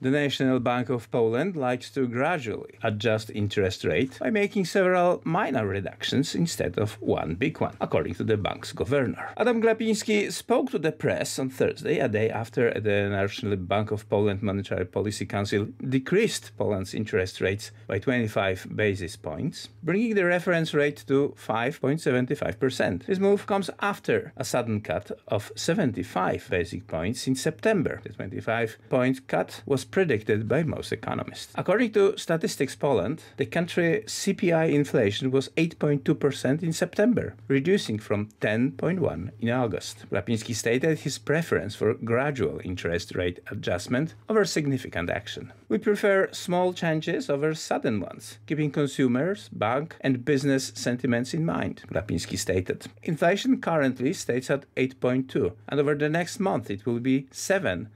The National Bank of Poland likes to gradually adjust interest rate by making several minor reductions instead of one big one, according to the bank's governor. Adam Glapiński spoke to the press on Thursday, a day after the National Bank of Poland Monetary Policy Council decreased Poland's interest rates by 25 basis points, bringing the reference rate to 5.75%. This move comes after a sudden cut of 75 basis points in September. The 25-point cut was predicted by most economists. According to Statistics Poland, the country CPI inflation was 8.2% in September, reducing from 10.1% in August. Glapiński stated his preference for gradual interest rate adjustment over significant action. We prefer small changes over sudden ones, keeping consumers, bank and business sentiments in mind, Glapiński stated. Inflation currently stays at 8.2%, and over the next month it will be 7%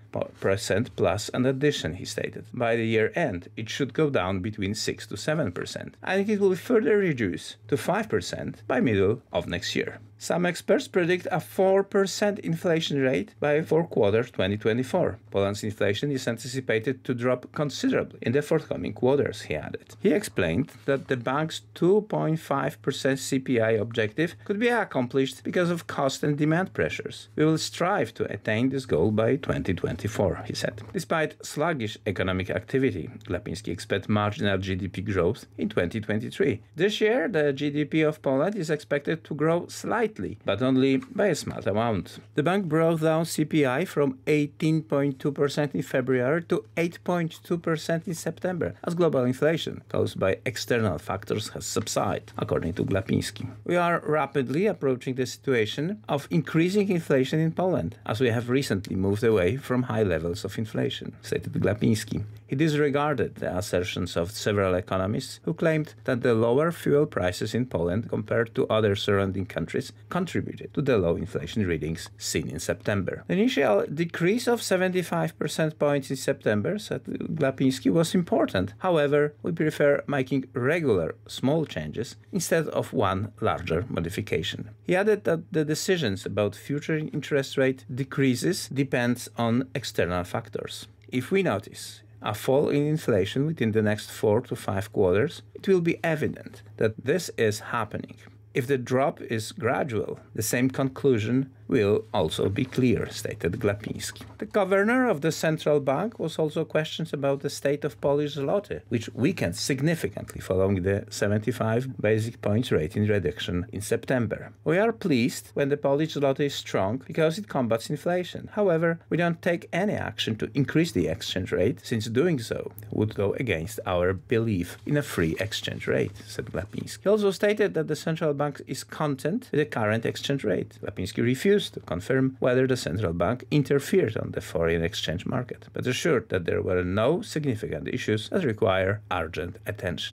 plus an addition, he stated. By the year end, it should go down between 6 to 7%, and it will further reduce to 5% by middle of next year. Some experts predict a 4% inflation rate by fourth quarter 2024. Poland's inflation is anticipated to drop considerably in the forthcoming quarters, he added. He explained that the bank's 2.5% CPI objective could be accomplished because of cost and demand pressures. We will strive to attain this goal by 2024, he said. Despite sluggish economic activity, Glapiński expects marginal GDP growth in 2023. This year, the GDP of Poland is expected to grow slightly, but only by a small amount. The bank brought down CPI from 18.2% in February to 8.2% in September, as global inflation caused by external factors has subsided, according to Glapiński. We are rapidly approaching the situation of increasing inflation in Poland, as we have recently moved away from high levels of inflation, stated Glapiński. He disregarded the assertions of several economists who claimed that the lower fuel prices in Poland compared to other surrounding countries contributed to the low inflation readings seen in September. The initial decrease of 75 percentage points in September, said Glapiński, was important. However, we prefer making regular small changes instead of one larger modification. He added that the decisions about future interest rate decreases depends on external factors. If we notice a fall in inflation within the next 4 to 5 quarters, it will be evident that this is happening. If the drop is gradual, the same conclusion will also be clear, stated Glapiński. The governor of the central bank was also questioned about the state of Polish Zloty, which weakened significantly following the 75 basis points rate in reduction in September. We are pleased when the Polish Zloty is strong because it combats inflation. However, we don't take any action to increase the exchange rate, since doing so would go against our belief in a free exchange rate, said Glapiński. He also stated that the central bank is content with the current exchange rate. Glapiński refused to confirm whether the central bank interfered on the foreign exchange market, but assured that there were no significant issues that require urgent attention.